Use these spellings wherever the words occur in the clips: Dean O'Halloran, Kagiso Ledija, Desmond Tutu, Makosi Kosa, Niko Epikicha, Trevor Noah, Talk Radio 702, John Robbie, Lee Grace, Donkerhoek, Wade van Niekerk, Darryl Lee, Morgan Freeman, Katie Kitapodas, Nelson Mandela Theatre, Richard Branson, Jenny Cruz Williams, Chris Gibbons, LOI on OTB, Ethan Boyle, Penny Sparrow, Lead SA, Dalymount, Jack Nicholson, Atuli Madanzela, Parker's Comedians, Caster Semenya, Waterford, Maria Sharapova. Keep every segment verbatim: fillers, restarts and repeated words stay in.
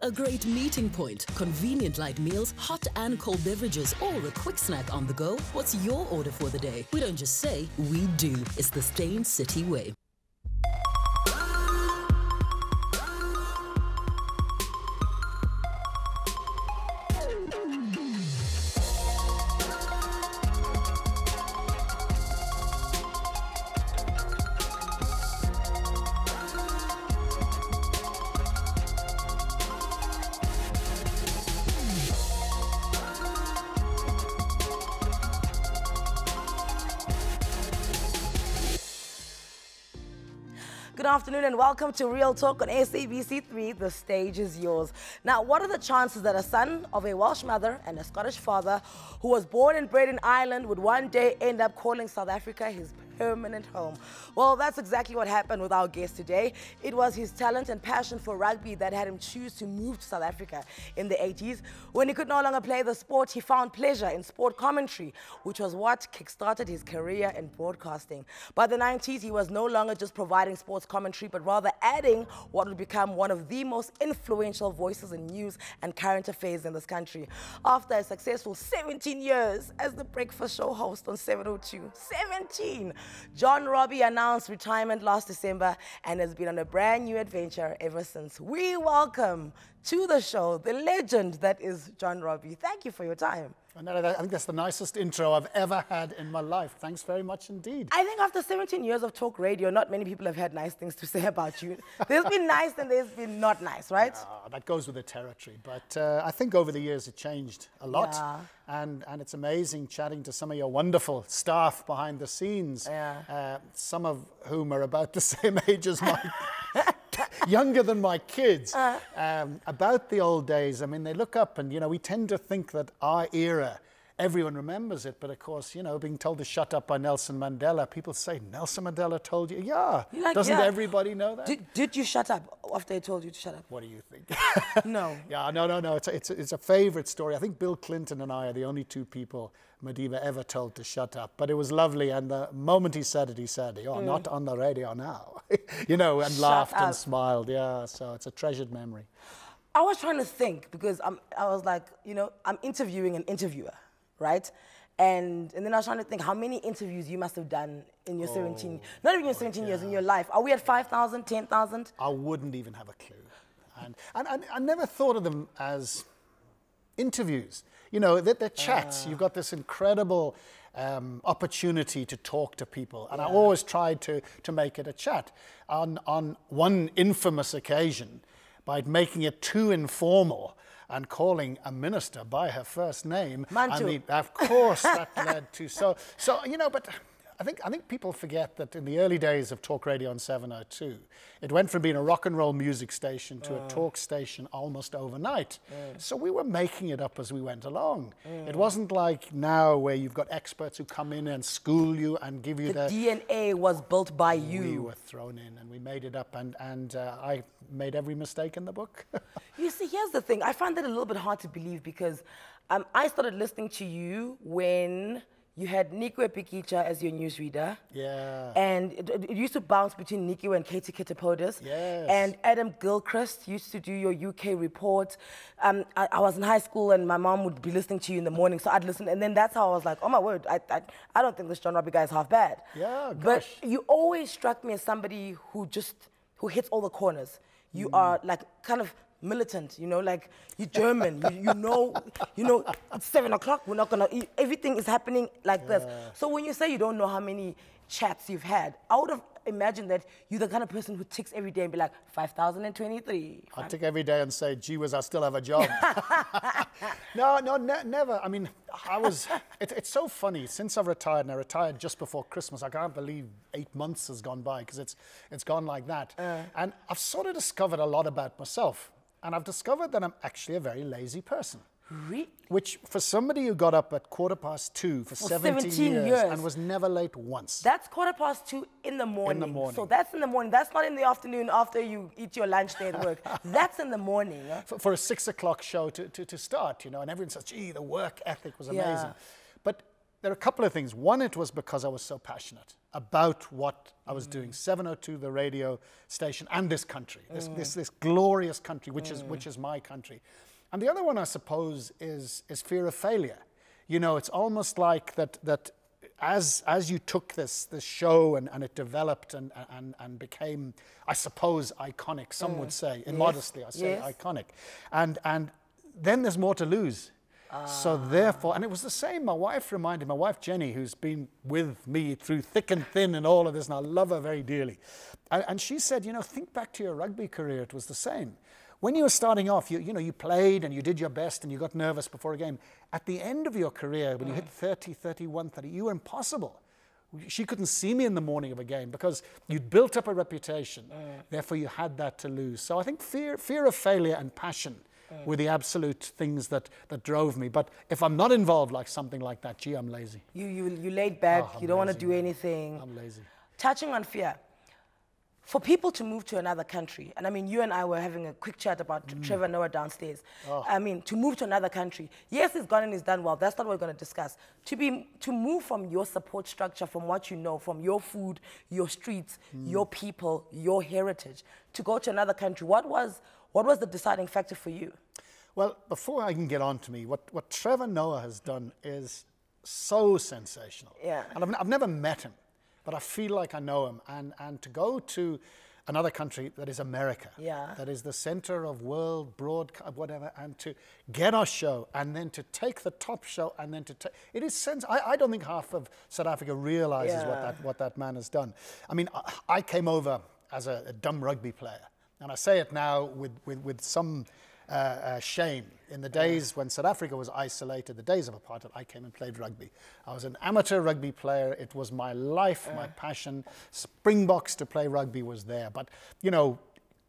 A great meeting point, convenient light meals, hot and cold beverages, or a quick snack on the go. What's your order for the day? We don't just say, we do. It's the Stain City way. Good afternoon and welcome to Real Talk on S A B C three. The stage is yours. Now, what are the chances that a son of a Welsh mother and a Scottish father who was born and bred in Ireland would one day end up calling South Africa his permanent home? Well, that's exactly what happened with our guest today. It was his talent and passion for rugby that had him choose to move to South Africa in the eighties. When he could no longer play the sport, he found pleasure in sport commentary, which was what kickstarted his career in broadcasting. By the nineties, he was no longer just providing sports commentary. Commentary, but rather adding what would become one of the most influential voices in news and current affairs in this country. After a successful seventeen years as the breakfast show host on seven oh two, seventeen, John Robbie announced retirement last December and has been on a brand new adventure ever since. We welcome to the show the legend that is John Robbie. Thank you for your time. I think that's the nicest intro I've ever had in my life. Thanks very much indeed. I think after seventeen years of talk radio, not many people have had nice things to say about you. There's been nice and there's been not nice, right? Uh, that goes with the territory. But uh, I think over the years it changed a lot. Yeah. And, and it's amazing chatting to some of your wonderful staff behind the scenes, yeah. uh, some of whom are about the same age as my... younger than my kids, uh, um, about the old days. I mean, they look up and, you know, we tend to think that our era, everyone remembers it, but of course, you know, being told to shut up by Nelson Mandela, people say, Nelson Mandela told you, yeah. Like, doesn't yeah. everybody know that? Did, did you shut up after they told you to shut up? What do you think? No. Yeah, no, no, no, it's a, it's, a, it's a favorite story. I think Bill Clinton and I are the only two people Madiba ever told to shut up, but it was lovely, and the moment he said it, he said, oh, mm. not on the radio now, you know, and shut laughed up. and smiled, yeah, so it's a treasured memory. I was trying to think, because I'm, I was like, you know, I'm interviewing an interviewer, right? And, and then I was trying to think how many interviews you must have done in your oh, seventeen, not even your seventeen yeah. years, in your life. Are we at five thousand, ten thousand? I wouldn't even have a clue. And, and, and I never thought of them as interviews. You know, they're, they're chats. Uh. You've got this incredible um, opportunity to talk to people. And yeah. I always tried to, to make it a chat. On, on one infamous occasion, by making it too informal, and calling a minister by her first name. Manchu. And the, of course, that led to... So, so you know, but I think, I think people forget that in the early days of Talk Radio on seven oh two, it went from being a rock and roll music station to uh. a talk station almost overnight. Mm. So we were making it up as we went along. Mm. It wasn't like now where you've got experts who come in and school you and give you the... The D N A was built by you. We were thrown in and we made it up, and, and uh, I made every mistake in the book. You see, here's the thing. I find that a little bit hard to believe, because um, I started listening to you when... You had Niko Epikicha as your newsreader. Yeah. And it, it used to bounce between Niko and Katie Kitapodas. Yes. And Adam Gilchrist used to do your U K report. Um, I, I was in high school and my mom would be listening to you in the morning, so I'd listen. And then that's how I was like, oh my word, I, I, I don't think this John Robbie guy is half bad. Yeah, gosh. But you always struck me as somebody who just, who hits all the corners. You mm. are like kind of... militant, you know, like you're German, you, you know, you know, it's seven o'clock, we're not gonna eat, everything is happening like yeah. this. So when you say you don't know how many chats you've had, I would have imagined that you're the kind of person who ticks every day and be like, five thousand twenty-three. I tick every day and say, gee whiz, I still have a job. no, no, ne never. I mean, I was, it, it's so funny, since I retired, and I retired just before Christmas, I can't believe eight months has gone by, because it's, it's gone like that. Uh. And I've sort of discovered a lot about myself. And I've discovered that I'm actually a very lazy person. Really? Which, for somebody who got up at quarter past two for, for seventeen years and was never late once. That's quarter past two in the morning. In the morning. So that's in the morning. That's not in the afternoon after you eat your lunch day at work. That's in the morning. Yeah? For, for a six o'clock show to, to, to start, you know, and everyone says, gee, the work ethic was amazing. Yeah. But there are a couple of things. One, it was because I was so passionate about what I was mm. doing. seven oh two, the radio station, and this country, this, mm. this, this glorious country, which, mm. is, which is my country. And the other one, I suppose, is, is fear of failure. You know, it's almost like that, that as, as you took this, this show and, and it developed and, and, and became, I suppose, iconic, some mm. would say, immodestly, yes. I say yes. iconic. And, and then there's more to lose. Ah. So therefore, and it was the same, my wife reminded, my wife Jenny, who's been with me through thick and thin and all of this, and I love her very dearly. And, and she said, you know, think back to your rugby career, it was the same. When you were starting off, you, you know, you played and you did your best and you got nervous before a game. At the end of your career, when mm. you hit thirty, thirty-one, thirty, you were impossible. She couldn't see me in the morning of a game because you'd built up a reputation. Mm. Therefore, you had that to lose. So I think fear, fear of failure and passion mm. were the absolute things that, that drove me. But if I'm not involved like something like that, gee, I'm lazy. You, you, you laid back. Oh, you don't want to do anything. I'm lazy. Touching on fear. For people to move to another country, and I mean, you and I were having a quick chat about mm. Trevor Noah downstairs. Oh. I mean, to move to another country, yes, he's gone and he's done well. That's not what we're going to discuss. To be, to move from your support structure, from what you know, from your food, your streets, mm. your people, your heritage, to go to another country, what was, what was the deciding factor for you? Well, before I can get on to me, what, what Trevor Noah has done is so sensational. Yeah. And I've, I've never met him, but I feel like I know him. And, and to go to another country that is America, yeah. that is the center of world broadcast, whatever, and to get our show and then to take the top show and then to take... It is sense. I, I don't think half of South Africa realizes yeah. what, that, what that man has done. I mean, I, I came over as a, a dumb rugby player. And I say it now with, with, with some... Uh, uh, shame. In the days when South Africa was isolated, the days of apartheid, I came and played rugby. I was an amateur rugby player. It was my life, uh. my passion. Springboks to play rugby was there. But, you know,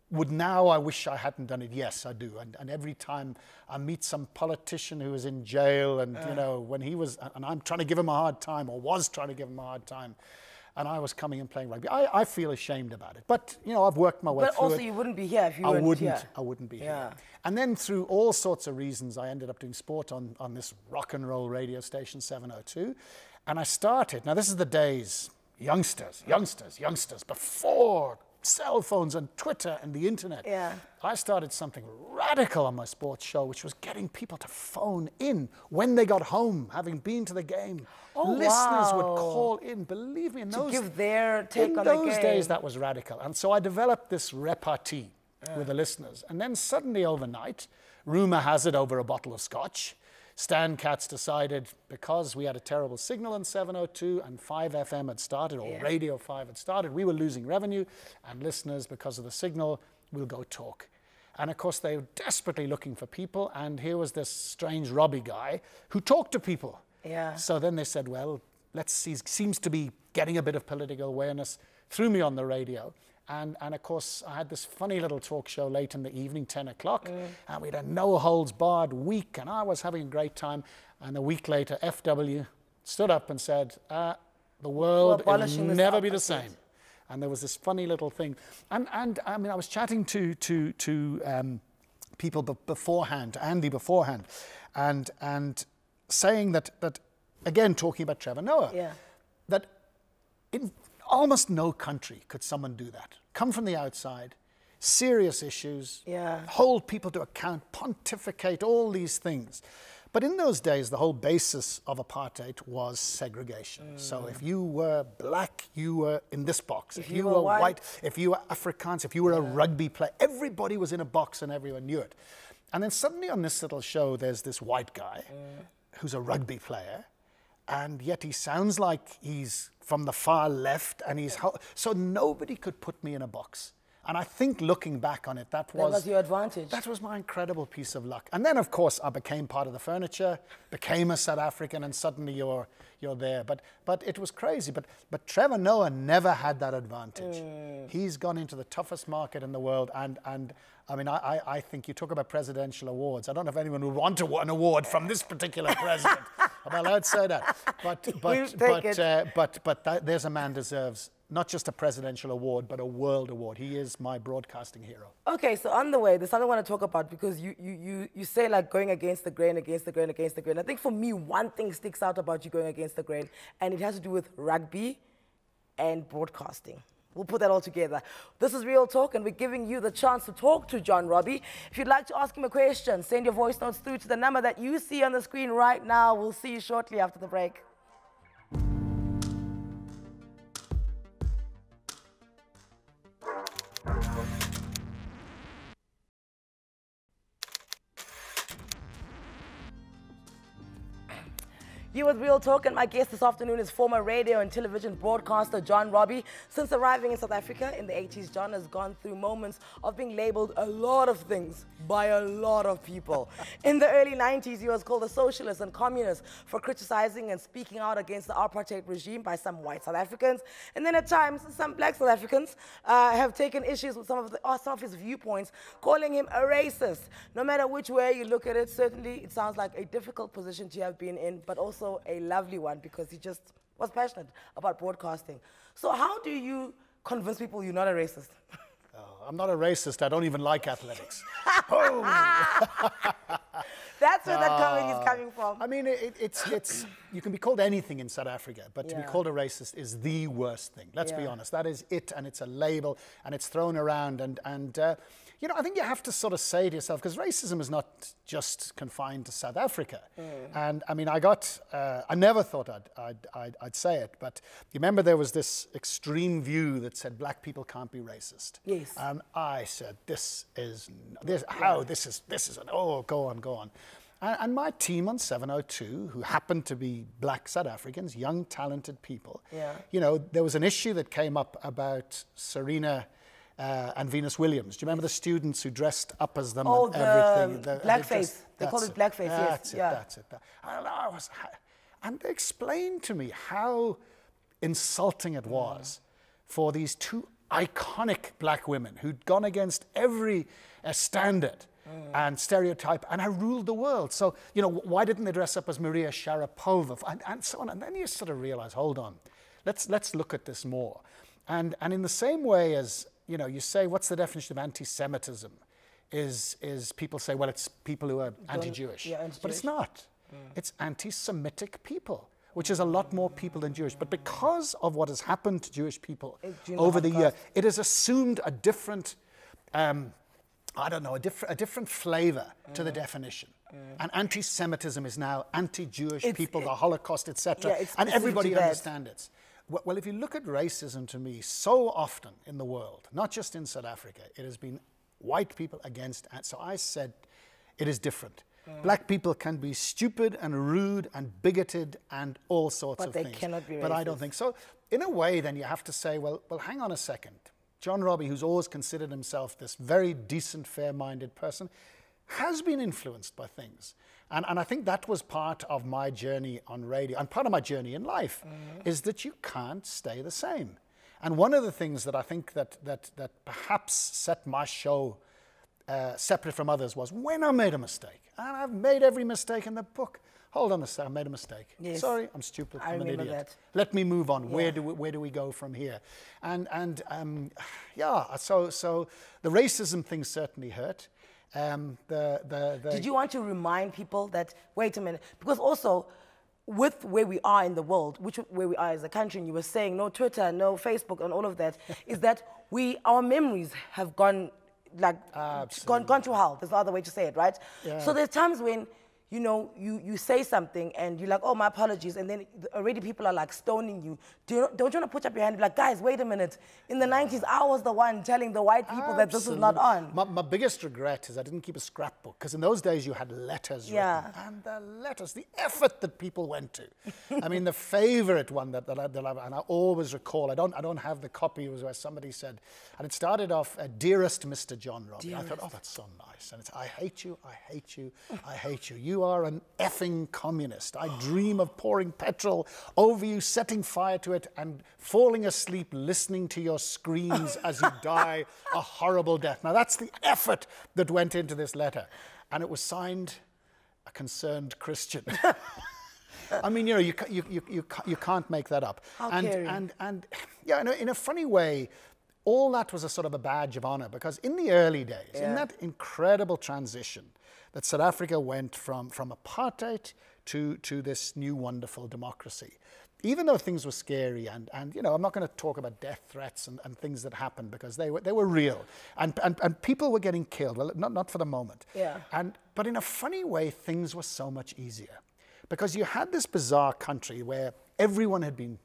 would now I wish I hadn't done it? Yes, I do. And, and every time I meet some politician who is in jail and, uh. you know, when he was, and I'm trying to give him a hard time or was trying to give him a hard time, and I was coming and playing rugby. I, I feel ashamed about it. But, you know, I've worked my way but through But also it. You wouldn't be here if you I weren't wouldn't, here. I wouldn't be yeah. here. And then through all sorts of reasons, I ended up doing sport on, on this rock and roll radio station, seven oh two. And I started, now this is the days, youngsters, youngsters, youngsters, before cell phones and Twitter and the internet. Yeah. I started something radical on my sports show, which was getting people to phone in when they got home, having been to the game. Oh, listeners wow. would call in, believe me. In to those, give their take on the game. In those days, that was radical. And so I developed this repartee yeah. with the listeners. And then suddenly overnight, rumor has it over a bottle of scotch, Stan Katz decided, because we had a terrible signal on seven oh two and five F M had started, or yeah. Radio five had started, we were losing revenue, and listeners, because of the signal, we'll go talk. And of course, they were desperately looking for people, and here was this strange Robbie guy who talked to people. Yeah. So then they said, well, let's see, seems to be getting a bit of political awareness, threw me on the radio. And, and of course, I had this funny little talk show late in the evening, ten o'clock, mm. and we had a no-holds-barred week, and I was having a great time. And a week later, F W stood up and said, uh, the world will never be the same. And there was this funny little thing. And, and I mean, I was chatting to, to, to um, people b beforehand, Andy beforehand, and, and saying that, that, again, talking about Trevor Noah, yeah. that in... almost no country could someone do that. Come from the outside, serious issues, yeah. hold people to account, pontificate, all these things. But in those days, the whole basis of apartheid was segregation. Mm. So if you were black, you were in this box. If, if you, you were, were white, white, if you were Afrikaans, if you were yeah. a rugby player, everybody was in a box and everyone knew it. And then suddenly on this little show, there's this white guy mm. who's a rugby player, and yet he sounds like he's from the far left, and he's... So nobody could put me in a box. And I think looking back on it, that was... That was your advantage. That was my incredible piece of luck. And then, of course, I became part of the furniture, became a South African, and suddenly you're, you're there. But, but it was crazy. But, but Trevor Noah never had that advantage. Mm. He's gone into the toughest market in the world, and... and I mean, I, I think you talk about presidential awards. I don't know if anyone would want to, an award from this particular president. Well, I'd say that. But, but, but, uh, but, but that, there's a man deserves not just a presidential award, but a world award. He is my broadcasting hero. Okay, so on the way, there's something I want to talk about, because you, you, you, you say, like, going against the grain, against the grain, against the grain. I think for me, one thing sticks out about you going against the grain, and it has to do with rugby and broadcasting. We'll put that all together. This is Real Talk, and we're giving you the chance to talk to John Robbie. If you'd like to ask him a question, send your voice notes through to the number that you see on the screen right now. We'll see you shortly after the break. You with Real Talk, and my guest this afternoon is former radio and television broadcaster John Robbie. Since arriving in South Africa in the eighties, John has gone through moments of being labelled a lot of things by a lot of people. In the early nineties, he was called a socialist and communist for criticising and speaking out against the apartheid regime by some white South Africans. And then at times, some black South Africans uh, have taken issues with some of, the, uh, some of his viewpoints, calling him a racist. No matter which way you look at it, certainly it sounds like a difficult position to have been in, but also also a lovely one, because he just was passionate about broadcasting. So how do you convince people you're not a racist? Oh, I'm not a racist. I don't even like athletics. Oh. That's where uh, that comedy is coming from. I mean, it, it's, it's, you can be called anything in South Africa, but yeah. to be called a racist is the worst thing. Let's yeah. be honest. That is it, and it's a label, and it's thrown around, and, and uh, you know, I think you have to sort of say to yourself, because racism is not just confined to South Africa. Mm. And I mean, I got, uh, I never thought I'd, I'd, I'd, I'd say it, but you remember there was this extreme view that said black people can't be racist. Yes. And I said, this is, this, how, this is, this is an, oh, go on, go on. And, and my team on seven oh two, who happened to be black South Africans, young, talented people, yeah. you know, there was an issue that came up about Serena Uh, and Venus Williams. Do you remember the students who dressed up as them oh, and everything? The, blackface. They, they call it, it blackface, yes. That's it, yeah. that's it. That, I don't know, I was, and they explained to me how insulting it was mm. for these two iconic black women who'd gone against every uh, standard mm. and stereotype, and I ruled the world. So, you know, why didn't they dress up as Maria Sharapova and, and so on? And then you sort of realize, hold on, let's, let's look at this more. And, and in the same way as, you know, you say, what's the definition of anti-Semitism? Is, is people say, well, it's people who are anti-Jewish. Yeah, anti-Jewish. But it's not. Mm. It's anti-Semitic people, which is a lot more people than Jewish. But because of what has happened to Jewish people it, you know, over the years, it has assumed a different, um, I don't know, a, diff a different flavor mm. to the definition. Mm. And anti-Semitism is now anti-Jewish people, it, the Holocaust, et cetera. Yeah, and everybody understands it. Well, if you look at racism, to me, so often in the world, not just in South Africa, it has been white people against. So I said, it is different. Mm. Black people can be stupid and rude and bigoted and all sorts but of things. But they cannot be racist. But I don't think so. In a way, then you have to say, well, well, hang on a second. John Robbie, who's always considered himself this very decent, fair-minded person, has been influenced by things. And, and I think that was part of my journey on radio, and part of my journey in life, mm. is that you can't stay the same. And one of the things that I think that, that, that perhaps set my show uh, separate from others was when I made a mistake, and I've made every mistake in the book. Hold on a second, I made a mistake. Yes. Sorry, I'm stupid, I'm I an idiot. That. Let me move on. Yeah. Where do we, where do we go from here? And, and um, yeah, so, so the racism thing certainly hurt. Um, the, the, the Did you want to remind people that, wait a minute, because also with where we are in the world, which where we are as a country, and you were saying no Twitter, no Facebook and all of that, is that we, our memories have gone, like, gone, gone to hell. There's no other way to say it, right? Yeah. So there's times when, you know, you, you say something and you're like, oh, my apologies, and then already people are like stoning you. Do you don't you want to put up your hand and be like, guys, wait a minute. In the nineties, I was the one telling the white people Absolutely. that this is not on. My, my biggest regret is I didn't keep a scrapbook, because in those days you had letters yeah. written. And the letters, the effort that people went to. I mean, the favorite one that, that, I, that I, and I always recall, I don't, I don't have the copy, was where somebody said, and it started off, uh, dearest Mister John Robbie. Dearest. I thought, oh, that's so nice. And it's, I hate you, I hate you, I hate you. You You are an effing communist. I dream of pouring petrol over you, setting fire to it, and falling asleep listening to your screams as you die a horrible death. Now, that's the effort that went into this letter. And it was signed, a concerned Christian. I mean, you know, you you you you, you can't make that up. How and, caring. and and yeah, in a, in a funny way, all that was a sort of a badge of honor, because in the early days, yeah. in that incredible transition that South Africa went from from apartheid to to this new wonderful democracy. Even though things were scary, and, and you know, I'm not going to talk about death threats and, and things that happened, because they were, they were real. And, and, and people were getting killed, well, not, not for the moment. Yeah. And, but in a funny way, things were so much easier. Because you had this bizarre country where everyone had been,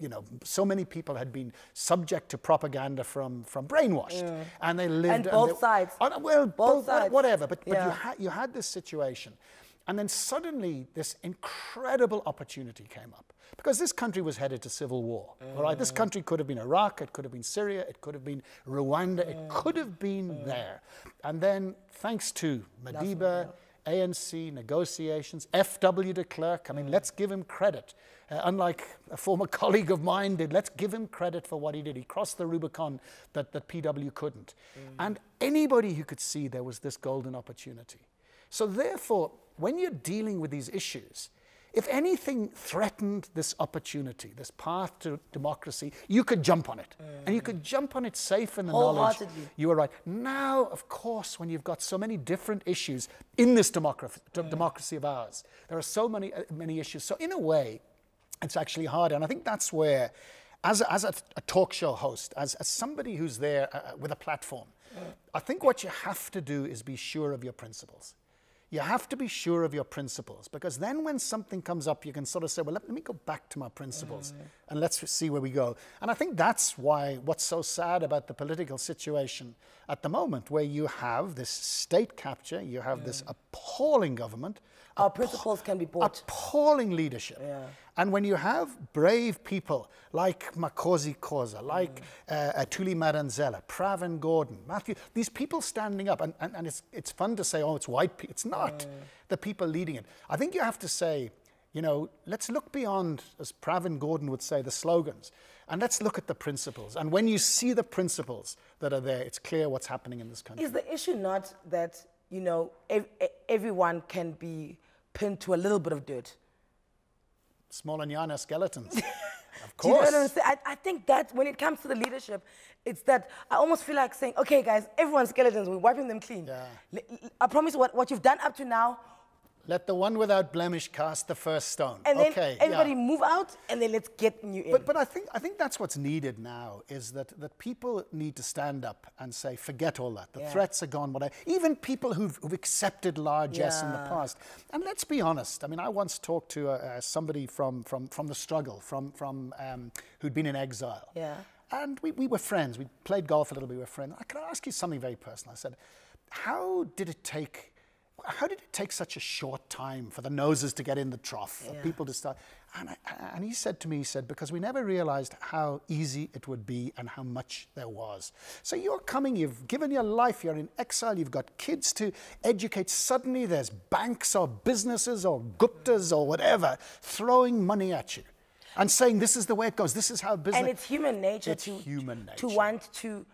you know, so many people had been subject to propaganda from, from brainwashed. Mm. And they lived... And, and both they, sides. On, well, both, both sides. Whatever, but, but yeah. you, ha you had this situation. And then suddenly this incredible opportunity came up, because this country was headed to civil war, mm. all right? This country could have been Iraq, it could have been Syria, it could have been Rwanda, mm. it could have been mm. there. And then thanks to Madiba, A N C, negotiations, F W de Klerk, I mean, mm. let's give him credit. Uh, unlike a former colleague of mine did, let's give him credit for what he did. He crossed the Rubicon that, that P W couldn't. Mm. And anybody who could see there was this golden opportunity. So therefore, when you're dealing with these issues, if anything threatened this opportunity, this path to democracy, you could jump on it. Mm. And you could jump on it safe in the knowledge you were right. Now, of course, when you've got so many different issues in this democracy, mm. democracy of ours, there are so many, uh, many issues. So in a way, it's actually harder. And I think that's where, as a, as a, a talk show host, as, as somebody who's there uh, with a platform, mm. I think what you have to do is be sure of your principles. You have to be sure of your principles, because then when something comes up, you can sort of say, well, let, let me go back to my principles mm. and let's see where we go. And I think that's why what's so sad about the political situation at the moment, where you have this state capture, you have mm. this appalling government. Our principles can be bought. Appalling leadership. Yeah. And when you have brave people like Makosi Kosa, like mm. uh, Atuli Madanzela, Pravin Gordhan, Matthew, these people standing up, and, and, and it's, it's fun to say, oh, it's white people. It's not mm. the people leading it. I think you have to say, you know, let's look beyond, as Pravin Gordhan would say, the slogans, and let's look at the principles. And when you see the principles that are there, it's clear what's happening in this country. Is the issue not that, you know, ev everyone can be pinned to a little bit of dirt? Small and Yana skeletons, of course. Do you know what I'm I, I think that when it comes to the leadership, it's that I almost feel like saying, okay, guys, everyone's skeletons, we're wiping them clean. Yeah. L I promise what, what you've done up to now. Let the one without blemish cast the first stone. And then okay, everybody yeah. move out, and then let's get new in. But, but I, think, I think that's what's needed now, is that, that people need to stand up and say, forget all that. The yeah. threats are gone. Whatever. Even people who've, who've accepted largesse yeah. in the past. And let's be honest. I mean, I once talked to uh, somebody from, from, from the struggle, from, from, um, who'd been in exile. Yeah. And we, we were friends. We played golf a little bit. We were friends. Can I ask you something very personal? I said, how did it take... How did it take such a short time for the noses to get in the trough, yeah. for people to start? And, I, and he said to me, he said, because we never realized how easy it would be and how much there was. So you're coming, you've given your life, you're in exile, you've got kids to educate. Suddenly there's banks or businesses or Guptas or whatever throwing money at you and saying, this is the way it goes, this is how business... And it's human nature, it's to, human nature. to want to...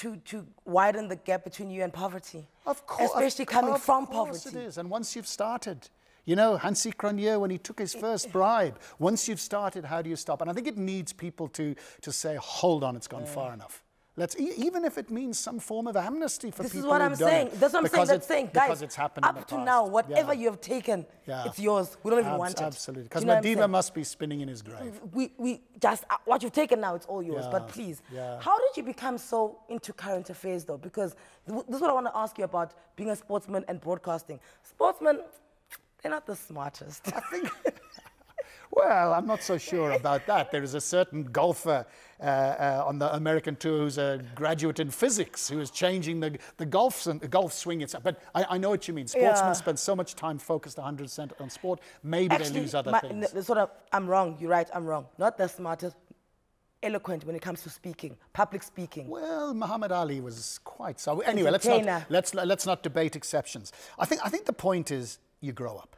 To, to widen the gap between you and poverty. Of course. Especially coming of from poverty. Of course it is. And once you've started, you know, Hansi Cronier, when he took his first bribe, once you've started, how do you stop? And I think it needs people to, to say, hold on, it's gone yeah. far enough. Let's, e even if it means some form of amnesty for this people who don't. This is what I'm saying. That's what I'm saying. That's saying, guys, it's up to past. now, whatever yeah. you have taken, yeah. it's yours. We don't even Abs want it. Absolutely. Because you know Madiba must be spinning in his grave. We, we just, uh, what you've taken now, it's all yours. Yeah. But please, yeah. how did you become so into current affairs, though? Because th this is what I want to ask you about, being a sportsman and broadcasting. Sportsmen, they're not the smartest. I think... Well, I'm not so sure about that. There is a certain golfer uh, uh, on the American tour who's a graduate in physics who is changing the, the, golf, and, the golf swing itself. But I, I know what you mean. Sportsmen yeah. spend so much time focused one hundred percent on sport. Maybe Actually, they lose other my, things. N sort of, I'm wrong. You're right. I'm wrong. Not the smartest. Eloquent when it comes to speaking, public speaking. Well, Muhammad Ali was quite so. Anyway, let's not, let's, let's not debate exceptions. I think, I think the point is you grow up.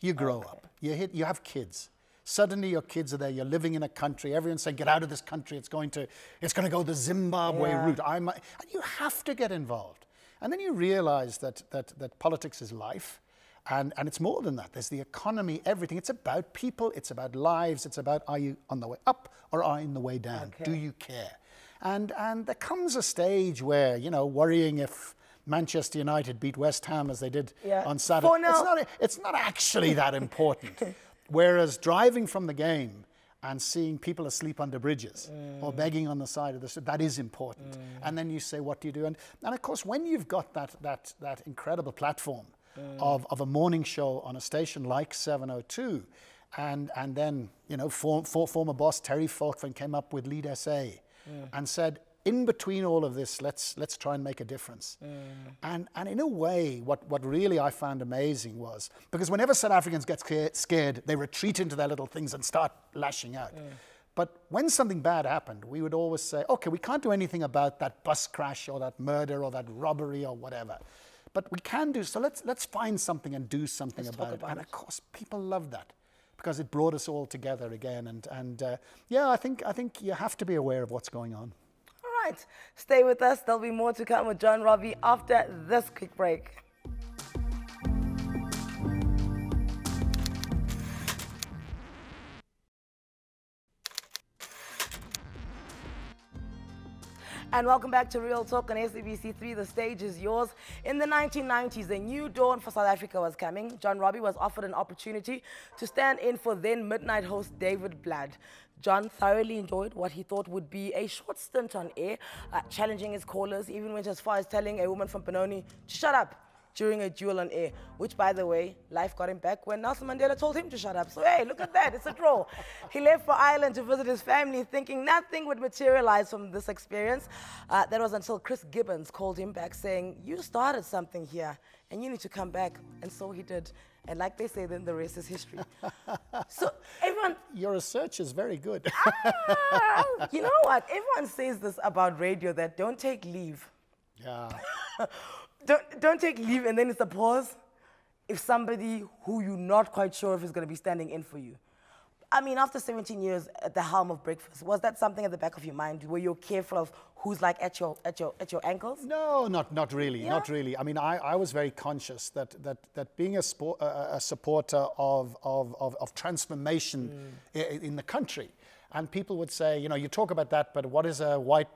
You grow okay. up. You, hit, you have kids. Suddenly your kids are there, you're living in a country, everyone's saying, get out of this country, it's going to, it's going to go the Zimbabwe yeah. route. I'm, and you have to get involved. And then you realize that, that, that politics is life, And, and it's more than that. There's the economy, everything. It's about people. It's about lives. It's about, are you on the way up or are you on the way down? Okay. Do you care? And, and there comes a stage where, you know, worrying if Manchester United beat West Ham as they did yeah. on Saturday, For now. It's not, it's not actually that important. Whereas driving from the game and seeing people asleep under bridges mm. or begging on the side of the street, that is important. Mm. And then you say, what do you do? And, and of course, when you've got that, that, that incredible platform Mm. Of, of a morning show on a station like seven oh two, and and then you know for, for, former boss Terry Falkman came up with Lead S A mm. and said, in between all of this, let's let's try and make a difference. Mm. And and in a way, what what really I found amazing was, because whenever South Africans get scared, they retreat into their little things and start lashing out. Mm. But when something bad happened, we would always say, okay, we can't do anything about that bus crash or that murder or that robbery or whatever. But we can do, so let's, let's find something and do something about, about it. And of course, people love that because it brought us all together again. And, and uh, yeah, I think, I think you have to be aware of what's going on. All right, stay with us. There'll be more to come with John Robbie after this quick break. And welcome back to Real Talk on S A B C three. The stage is yours. In the nineteen nineties, a new dawn for South Africa was coming. John Robbie was offered an opportunity to stand in for then Midnight host David Bladd. John thoroughly enjoyed what he thought would be a short stint on air, uh, challenging his callers, even went as far as telling a woman from Benoni to shut up during a duel on air, which, by the way, life got him back when Nelson Mandela told him to shut up. So, hey, look at that. It's a draw. He left for Ireland to visit his family, thinking nothing would materialize from this experience. Uh, that was until Chris Gibbons called him back, saying, you started something here, and you need to come back. And so he did. And like they say, then the rest is history. So everyone... Your research is very good. Ah, you know what? Everyone says this about radio, that don't take leave. Yeah. Don't, don't take leave, and then it's a pause if somebody who you're not quite sure if is going to be standing in for you. I mean, after seventeen years at the helm of breakfast, was that something at the back of your mind? Were you careful of who's like at your, at your, at your ankles? No, not, not really, yeah. not really. I mean, I, I was very conscious that, that, that being a, sport, uh, a supporter of, of, of, of transformation mm. in, in the country, and people would say, you know, you talk about that, but what is a white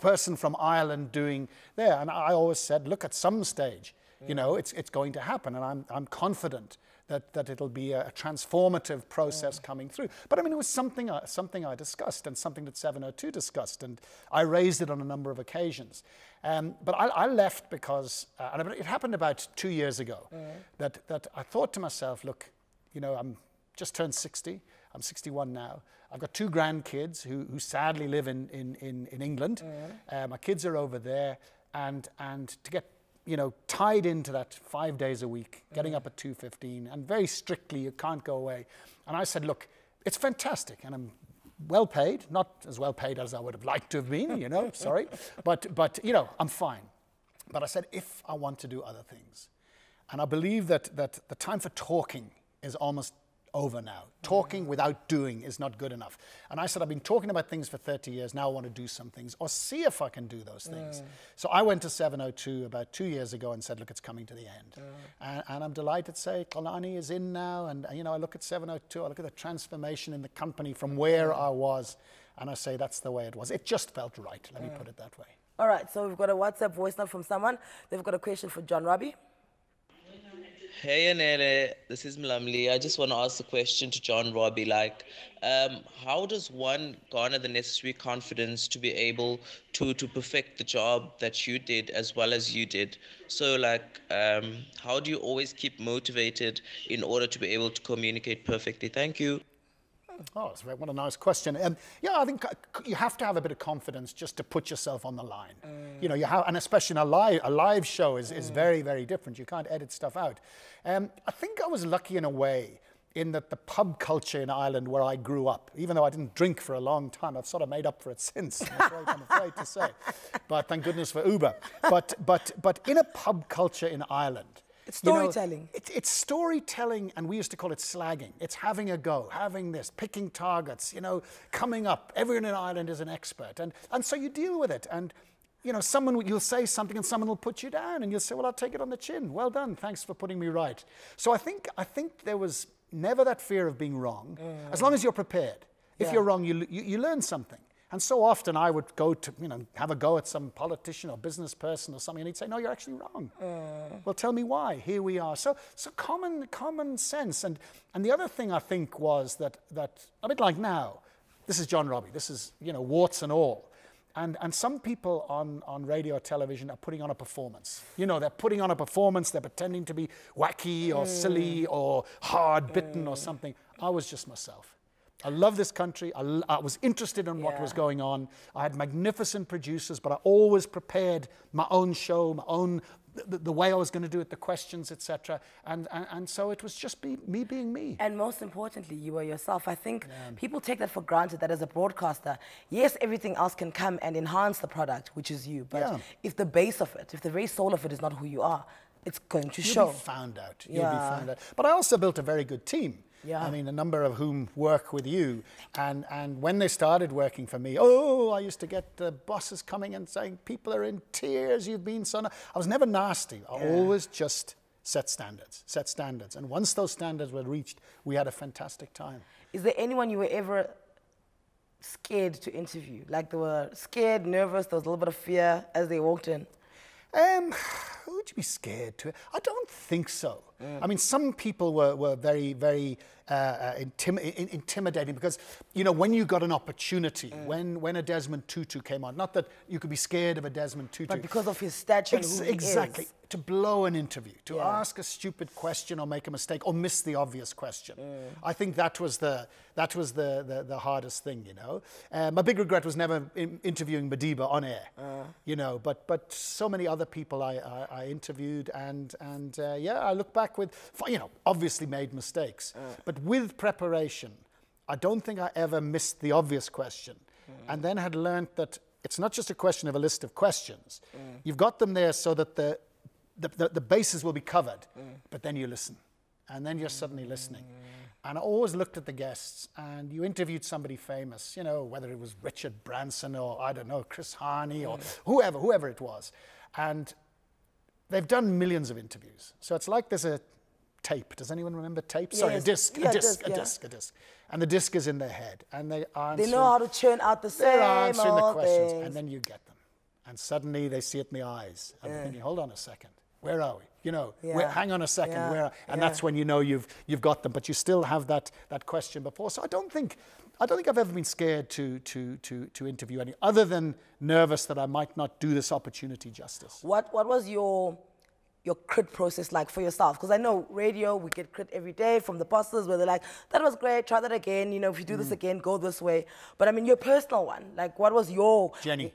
person from Ireland doing there? And I always said, look, at some stage, mm. you know, it's, it's going to happen, and I'm, I'm confident that, that it'll be a, a transformative process mm. coming through. But I mean, it was something, uh, something I discussed, and something that seven oh two discussed, and I raised it on a number of occasions. Um, but I, I left because, uh, and it happened about two years ago, mm. that, that I thought to myself, look, you know, I'm just turned sixty, I'm sixty-one now. I've got two grandkids who, who sadly live in, in, in, in England. Mm. Uh, my kids are over there. And, and to get, you know, tied into that five days a week, mm. getting up at two fifteen, and very strictly, you can't go away. And I said, look, it's fantastic. And I'm well paid, not as well paid as I would have liked to have been, you know, sorry. But, but, you know, I'm fine. But I said, if I want to do other things. And I believe that, that the time for talking is almost over now. Talking without doing is not good enough. And I said, I've been talking about things for thirty years, now I want to do some things, or see if I can do those things. Mm. So I went to seven oh two about two years ago and said, look, it's coming to the end. Mm. And, and I'm delighted to say, Xolani is in now, and you know, I look at seven oh two, I look at the transformation in the company from where mm. I was, and I say, that's the way it was. It just felt right, let mm. me put it that way. All right, so we've got a WhatsApp voice note from someone. They've got a question for John Robbie. Hey Anele, this is Mlamli. I just want to ask a question to John Robbie. Like, um, how does one garner the necessary confidence to be able to to perfect the job that you did as well as you did? So, like, um, how do you always keep motivated in order to be able to communicate perfectly? Thank you. Oh, what a nice question. Um, yeah, I think you have to have a bit of confidence just to put yourself on the line. Mm. You know, you have, and especially in a live, a live show is, mm. is very, very different. You can't edit stuff out. Um, I think I was lucky in a way in that the pub culture in Ireland where I grew up, even though I didn't drink for a long time, I've sort of made up for it since, that's right, I'm afraid to say. But thank goodness for Uber. But, but, but in a pub culture in Ireland, it's storytelling. You know, it, it's storytelling, and we used to call it slagging. It's having a go, having this, picking targets, you know, coming up. Everyone in Ireland is an expert. And, and so you deal with it. And you know, someone, you'll say something and someone will put you down and you'll say, well, I'll take it on the chin. Well done. Thanks for putting me right. So I think, I think there was never that fear of being wrong, mm. as long as you're prepared. If yeah. you're wrong, you, you, you learn something. And so often I would go to, you know, have a go at some politician or business person or something, and he'd say, no, you're actually wrong. Mm. Well, tell me why. Here we are. So, so common, common sense. And, and the other thing I think was that, that, a bit like now, this is John Robbie. This is, you know, warts and all. And, and some people on, on radio or television are putting on a performance. You know, they're putting on a performance. They're pretending to be wacky or mm. silly or hard-bitten mm. or something. I was just myself. I love this country. I, I was interested in yeah. what was going on. I had magnificent producers, but I always prepared my own show, my own, the, the way I was going to do it, the questions, et cetera. And, and and so it was just be, me being me. And most importantly, you were yourself. I think yeah. people take that for granted, that as a broadcaster, yes, everything else can come and enhance the product, which is you. But yeah. if the base of it, if the very soul of it is not who you are, it's going to You'll show. You'll be found out. Yeah. You'll be found out. But I also built a very good team. Yeah. I mean, a number of whom work with you. And, and when they started working for me, oh, I used to get the bosses coming and saying, people are in tears, you've been so... Na-. I was never nasty. I yeah. always just set standards, set standards. And once those standards were reached, we had a fantastic time. Is there anyone you were ever scared to interview? Like they were scared, nervous, there was a little bit of fear as they walked in? Um, would you be scared to? I don't think so. Mm. I mean, some people were, were very, very uh, uh, intim in intimidating because, you know, when you got an opportunity, mm. when, when a Desmond Tutu came on, not that you could be scared of a Desmond Tutu. But because of his stature and who he exactly. is. To blow an interview, to yeah. ask a stupid question or make a mistake or miss the obvious question. Mm. I think that was the, that was the, the, the hardest thing, you know. Uh, my big regret was never in interviewing Madiba on air, uh. you know, but, but so many other people I, I, I interviewed and, and uh, yeah, I look back with, you know, obviously made mistakes, uh. but with preparation, I don't think I ever missed the obvious question mm. and then had learned that it's not just a question of a list of questions. Mm. You've got them there so that the The, the, the bases will be covered, mm. but then you listen. And then you're suddenly listening. Mm. And I always looked at the guests, and you interviewed somebody famous, you know, whether it was Richard Branson or, I don't know, Chris Hani mm. or whoever, whoever it was. And they've done millions of interviews. So it's like there's a tape. Does anyone remember tape? Yes. Sorry, a disc, yeah, a disc, disc yeah. a disc, a disc. And the disc is in their head. And they answer. They know how to churn out the same They're answering the questions, things. And then you get them. And suddenly they see it in the eyes. And yeah. they're thinking, hold on a second. Where are we? You know, yeah. where, hang on a second. Yeah. Where? Are, and yeah. that's when you know you've you've got them, but you still have that that question before. So I don't think, I don't think I've ever been scared to to to to interview any, other than nervous that I might not do this opportunity justice. What what was your your crit process like for yourself? Because I know radio, we get crit every day from the bosses where they're like, that was great, try that again. You know, if you do mm. this again, go this way. But I mean, your personal one, like what was your Jenny?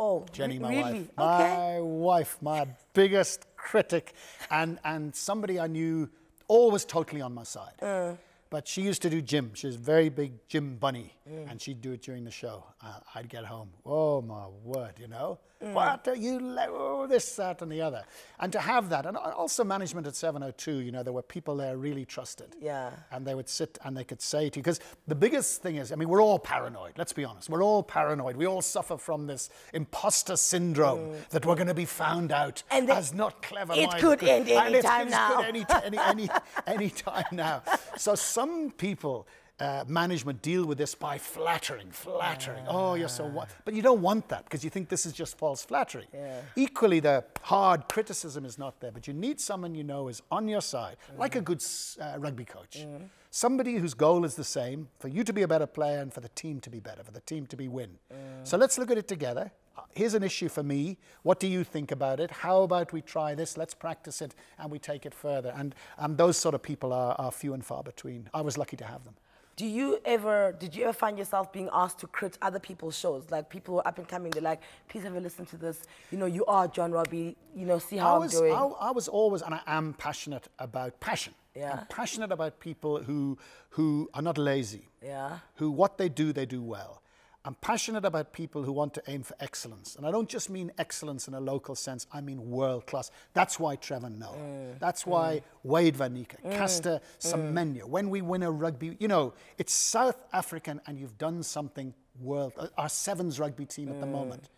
Oh, Jenny, my really? wife. Okay. My wife, my biggest critic, and, and somebody I knew always totally on my side. Uh. But she used to do gym. She was a very big gym bunny, mm. and she'd do it during the show. Uh, I'd get home. Oh, my word, you know? Mm. What are you, oh, this, that, and the other. And to have that, and also management at seven oh two, you know, there were people there really trusted. Yeah. And they would sit and they could say to you, because the biggest thing is, I mean, we're all paranoid, let's be honest. We're all paranoid. We all suffer from this imposter syndrome mm. that we're going to be found out and as not clever. It could end any time now. It could end any, any time now. So, so some people, uh, management, deal with this by flattering, flattering. Yeah. Oh, you're so... Wa but you don't want that because you think this is just false flattery. Yeah. Equally, the hard criticism is not there, but you need someone you know is on your side, mm. like a good uh, rugby coach. Mm. Somebody whose goal is the same, for you to be a better player and for the team to be better, for the team to be win. Mm. So let's look at it together. Here's an issue for me. What do you think about it? How about we try this? Let's practice it and we take it further. And, and those sort of people are, are few and far between. I was lucky to have them. Do you ever, did you ever find yourself being asked to crit other people's shows? Like people who are up and coming, they're like, please have a listen to this. You know, you are John Robbie, you know, see how I was, I'm doing. I, I was always, and I am passionate about passion. Yeah. I'm passionate about people who, who are not lazy. Yeah. Who, what they do, they do well. I'm passionate about people who want to aim for excellence. And I don't just mean excellence in a local sense, I mean world class. That's why Trevor Noah, mm, that's why mm. Wade van Niekerk, mm, Caster mm. Semenya, when we win a rugby, you know, it's South African and you've done something world, our sevens rugby team mm. at the moment.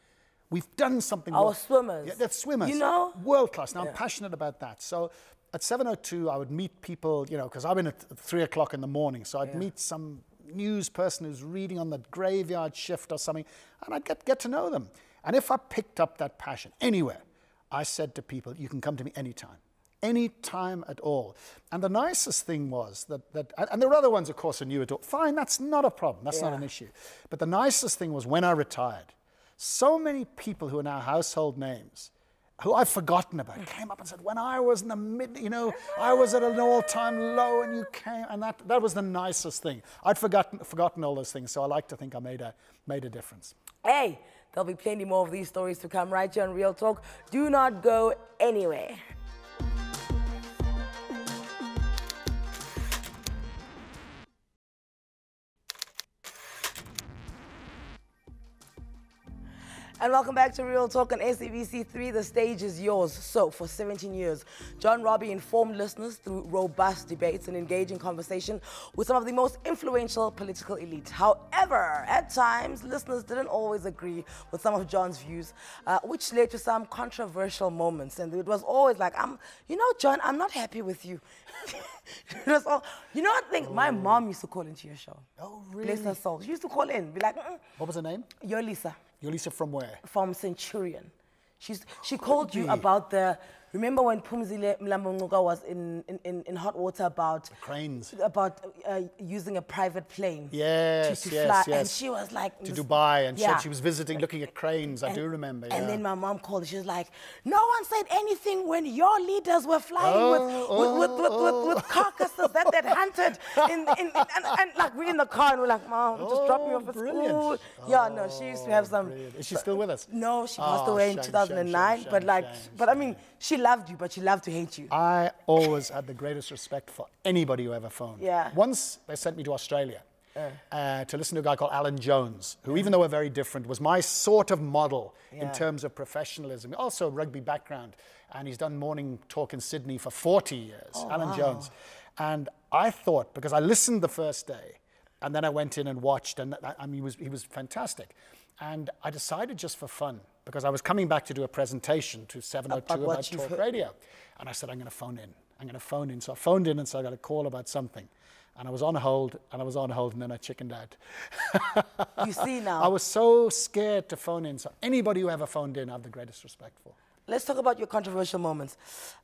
We've done something. Our worth. swimmers. Yeah, that's swimmers. You know? World class. Now, yeah. I'm passionate about that. So at seven oh two, I would meet people, you know, because I'm in at three o'clock in the morning. So I'd yeah. meet some news person who's reading on the graveyard shift or something, and I'd get, get to know them. And if I picked up that passion anywhere, I said to people, you can come to me anytime. Any time at all. And the nicest thing was that, that and there were other ones, of course, who knew it all. Fine, that's not a problem. That's yeah. not an issue. But the nicest thing was when I retired, so many people who are now household names, who I've forgotten about, came up and said, when I was in the mid, you know, I was at an all-time low and you came, and that, that was the nicest thing. I'd forgotten, forgotten all those things, so I like to think I made a, made a difference. Hey, there'll be plenty more of these stories to come right here on Real Talk. Do not go anywhere. And welcome back to Real Talk on S A B C three. The stage is yours. So, for seventeen years, John Robbie informed listeners through robust debates and engaging conversation with some of the most influential political elite. However, at times, listeners didn't always agree with some of John's views, uh, which led to some controversial moments. And it was always like, I'm, you know, John, I'm not happy with you. It was all, you know, I think oh. my mom used to call into your show. Oh, really? Bless her soul. She used to call in, be like, mm-mm. What was her name? Yolisa. Yolisa from where? From Centurion. She's, she called you about the... Remember when Phumzile Mlambo-Ngcuka was in, in, in hot water about... The cranes. About uh, using a private plane. Yes, to, to yes, fly. yes. And she was like... To Dubai, and yeah. she, she was visiting, looking at cranes. And, I do remember, And yeah. then my mom called. She was like, no one said anything when your leaders were flying oh, with, oh, with, with, oh. with, with carcasses that they'd hunted. In, in, in, and, and like, we're in the car, and we're like, Mom, oh, just drop me off at school. Oh, yeah, no, she used to have some... Brilliant. Is she still with us? No, she passed oh, away shame, in two thousand nine. Shame, shame, but like, shame, but I mean, she loved you, but she loved to hate you. I always had the greatest respect for anybody who ever phoned. Yeah. Once they sent me to Australia uh. Uh, to listen to a guy called Alan Jones, who, even though we're very different, was my sort of model yeah. in terms of professionalism. Also a rugby background, and he's done morning talk in Sydney for forty years, oh, Alan wow. Jones. And I thought, because I listened the first day, and then I went in and watched, and I mean, he was, he was fantastic. And I decided just for fun, because I was coming back to do a presentation to seven oh two about Talk Radio. And I said, I'm going to phone in. I'm going to phone in. So I phoned in and said, I got a call about something. And I was on hold, and I was on hold, and then I chickened out. You see now. I was so scared to phone in. So anybody who ever phoned in, I have the greatest respect for. Let's talk about your controversial moments.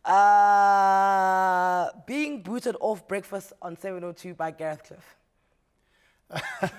Uh, being booted off breakfast on seven oh two by Gareth Cliff.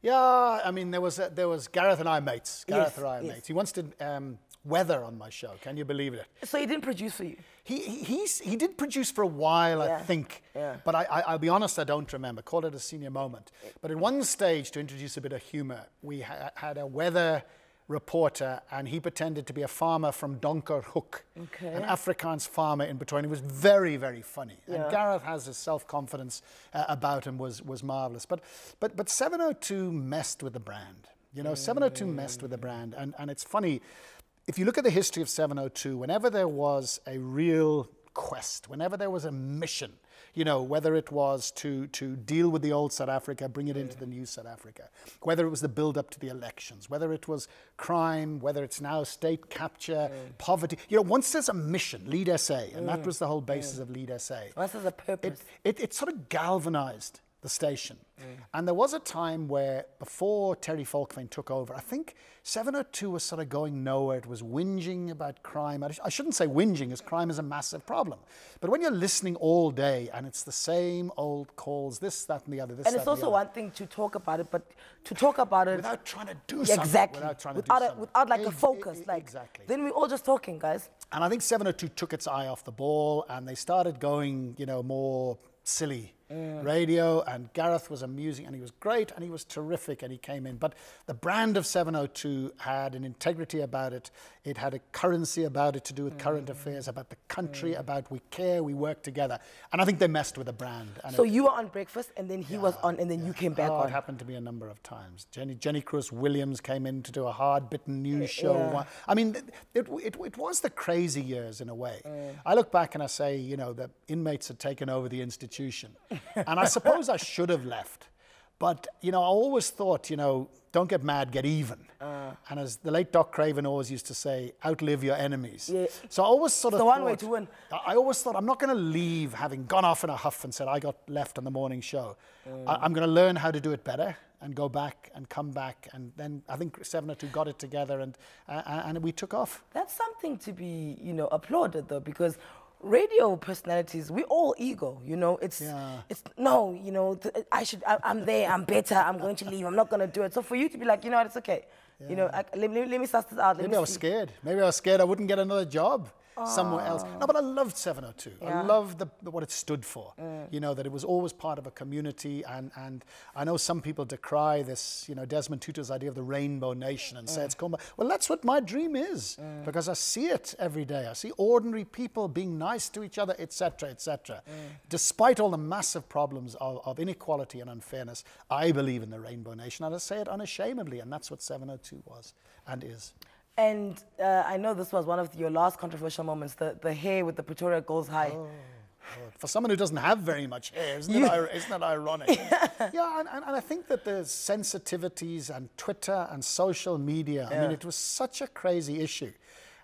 Yeah, I mean, there was, uh, there was Gareth and I mates. Gareth yes, and I yes. mates. He once did um, weather on my show. Can you believe it? So he didn't produce for you? He, he, he's, he did produce for a while, yeah. I think. Yeah. But I, I, I'll be honest, I don't remember. Call it a senior moment. But at one stage, to introduce a bit of humour, we ha had a weather reporter, and he pretended to be a farmer from Donkerhoek, okay. an Afrikaans farmer in Pretoria. He was very, very funny. Yeah. And Gareth has his self-confidence uh, about him was, was marvellous. But, but, but seven oh two messed with the brand. You know, mm. seven oh two messed with the brand. And, and it's funny, if you look at the history of seven oh two, whenever there was a real quest, whenever there was a mission, you know, whether it was to, to deal with the old South Africa, bring it yeah. into the new South Africa, whether it was the build-up to the elections, whether it was crime, whether it's now state capture, yeah. poverty. You know, once there's a mission, Lead S A, and mm. that was the whole basis yeah. of Lead S A. Once there's a purpose. It, it, it sort of galvanised the station. Mm. And there was a time where, before Terry Falkvein took over, I think seven oh two was sort of going nowhere. It was whinging about crime. I, sh I shouldn't say whinging, as crime is a massive problem. But when you're listening all day and it's the same old calls, this, that, and the other, this, and that, and the other. And it's also one thing to talk about it, but to talk about it... Without trying to do something. Exactly. Without trying to without do a, something. Without, like, a focus. Like, exactly. Then we're all just talking, guys. And I think seven oh two took its eye off the ball, and they started going, you know, more silly mm. radio, and Gareth was amusing, and he was great, and he was terrific, and he came in. But the brand of seven oh two had an integrity about it. It had a currency about it to do with mm. current affairs, about the country, mm. about we care, we work together. And I think they messed with the brand. And so it, you were on breakfast, and then he yeah, was on, and then yeah. you came back oh, on. It happened to me a number of times. Jenny, Jenny Cruz Williams came in to do a hard-bitten news yeah. show. I mean, it, it, it was the crazy years in a way. Mm. I look back and I say, you know, the inmates had taken over the institution. And I suppose I should have left. But, you know, I always thought, you know, don't get mad, get even. Uh, and as the late Doc Craven always used to say, outlive your enemies. Yeah. So I always sort of the one thought, way to win. I always thought, I'm not going to leave having gone off in a huff and said, I got left on the morning show. Mm. I, I'm going to learn how to do it better and go back and come back. And then I think seven oh two got it together and, uh, and we took off. That's something to be, you know, applauded, though, because radio personalities, we all ego, you know, it's, yeah. it's no, you know, I should, I, I'm there, I'm better, I'm going to leave, I'm not going to do it. So for you to be like, you know what, it's okay. Yeah. You know, I, let, let, let me suss this out. Let Maybe I was see. scared. Maybe I was scared I wouldn't get another job oh. somewhere else. No, but I loved seven oh two. Yeah. I loved the, the, what it stood for. Mm. You know, that it was always part of a community. And, and I know some people decry this, you know, Desmond Tutu's idea of the Rainbow Nation and mm. say it's come back. Well, that's what my dream is, mm. because I see it every day. I see ordinary people being nice to each other, et cetera, et cetera. Mm. Despite all the massive problems of, of inequality and unfairness, I believe in the Rainbow Nation. And I say it unashamedly, and that's what seven oh two was and is. And uh, I know this was one of the, your last controversial moments, the, the hair with the Pretoria Goals high. Oh, for someone who doesn't have very much hair, isn't, it, isn't it ironic? Yeah, yeah and, and, and I think that the sensitivities and Twitter and social media, yeah. I mean, it was such a crazy issue.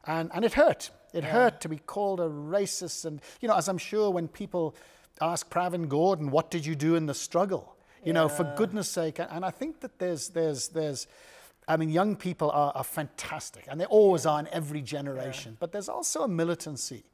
And, and it hurt. It yeah. hurt to be called a racist. And, you know, as I'm sure when people ask Pravin Gordhan, what did you do in the struggle? You yeah. know, for goodness sake. And, and I think that there's, there's, there's, I mean, young people are, are fantastic, and they always yeah. are in every generation. Yeah. But there's also a militancy,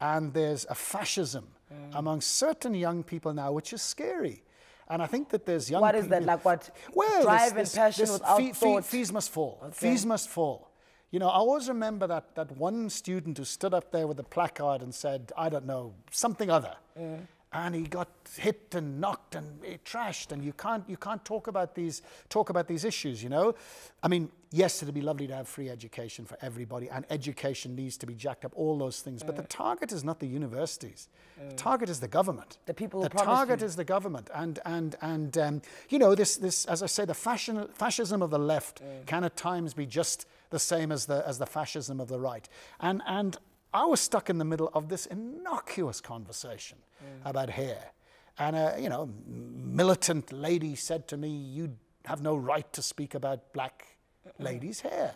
and there's a fascism mm. among certain young people now, which is scary. And I think that there's young people... What is people, that, like what? Well, drive there's, and passion without fee, thought. Fee, fees must fall. Okay. Fees must fall. You know, I always remember that, that one student who stood up there with a placard and said, I don't know, something other. Mm. And he got hit and knocked and trashed, and you can't you can't talk about these talk about these issues, you know. I mean, yes, it'd be lovely to have free education for everybody, and education needs to be jacked up, all those things. But mm. the target is not the universities. Mm. The target is the government. The people. The target is the government, and and and um, you know, this this as I say, the fashion, fascism of the left mm. can at times be just the same as the as the fascism of the right, and and. I was stuck in the middle of this innocuous conversation mm. about hair. And a, you know, militant lady said to me, you have no right to speak about black mm-mm. ladies' hair.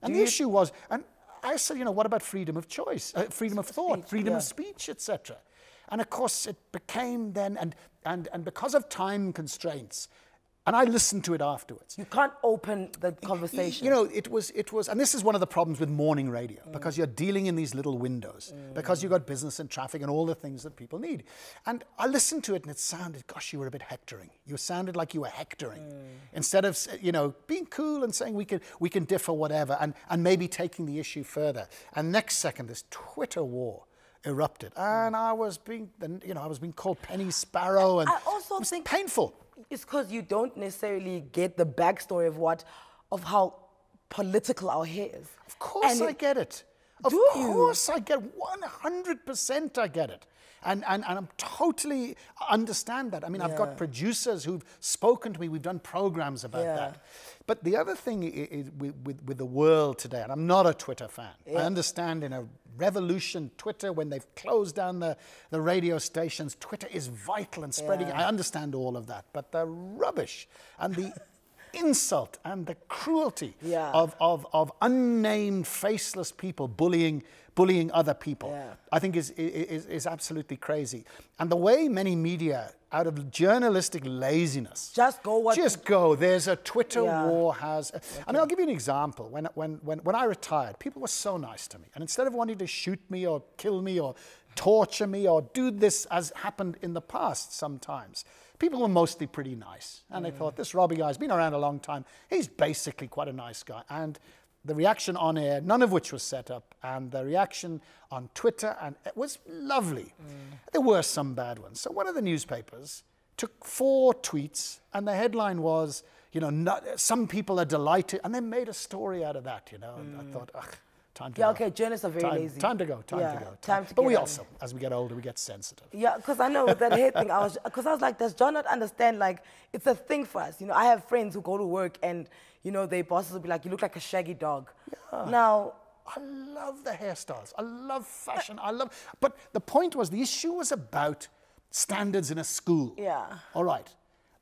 And Do the issue was, and I said, you know, what about freedom of choice, uh, freedom of thought, speech, freedom yeah. of speech, et cetera. And of course it became then, and, and, and because of time constraints, and I listened to it afterwards. You can't open the conversation. You know, it was, it was, and this is one of the problems with morning radio, mm. because you're dealing in these little windows, mm. because you've got business and traffic and all the things that people need. And I listened to it and it sounded, gosh, you were a bit hectoring. You sounded like you were hectoring. Mm. Instead of, you know, being cool and saying we can, we can differ whatever, and, and maybe taking the issue further. And next second, this Twitter war erupted. And mm. I was being, you know, I was being called Penny Sparrow. And I also it was think painful. It's because you don't necessarily get the backstory of what, of how political our hair is. Of course and I get it. Of do course you? I get one hundred percent I get it. And, and, and I'm totally understand that. I mean, yeah. I've got producers who've spoken to me. We've done programs about yeah. that. But the other thing is, is with, with the world today, and I'm not a Twitter fan. Yeah. I understand in a revolution, Twitter, when they've closed down the, the radio stations, Twitter is vital and spreading. Yeah. I understand all of that. But the rubbish and the insult and the cruelty yeah. of, of, of unnamed, faceless people bullying bullying other people, yeah. I think is, is, is absolutely crazy. And the way many media, out of journalistic laziness... Just go what... Just go. There's a Twitter yeah. war has... Okay. I mean, I'll give you an example. When, when, when, when I retired, people were so nice to me. And instead of wanting to shoot me or kill me or torture me or do this as happened in the past sometimes, people were mostly pretty nice. And mm. they thought, this Robbie guy's been around a long time. He's basically quite a nice guy. And the reaction on air, none of which was set up, and the reaction on Twitter, and it was lovely. Mm. There were some bad ones. So one of the newspapers took four tweets, and the headline was, you know, not, some people are delighted, and they made a story out of that, you know. Mm. And I thought, ugh, time to yeah, go. Yeah, okay, journalists are very time, lazy. Time to go, time yeah, to go. Time. Time to but we on. also, as we get older, we get sensitive. Yeah, because I know with that hair thing, I was, because I was like, does John not understand, like, it's a thing for us. You know, I have friends who go to work, and you know, their bosses will be like, you look like a shaggy dog. Yeah. Now, I love the hairstyles. I love fashion. I love... But the point was, the issue was about standards in a school. Yeah. All right.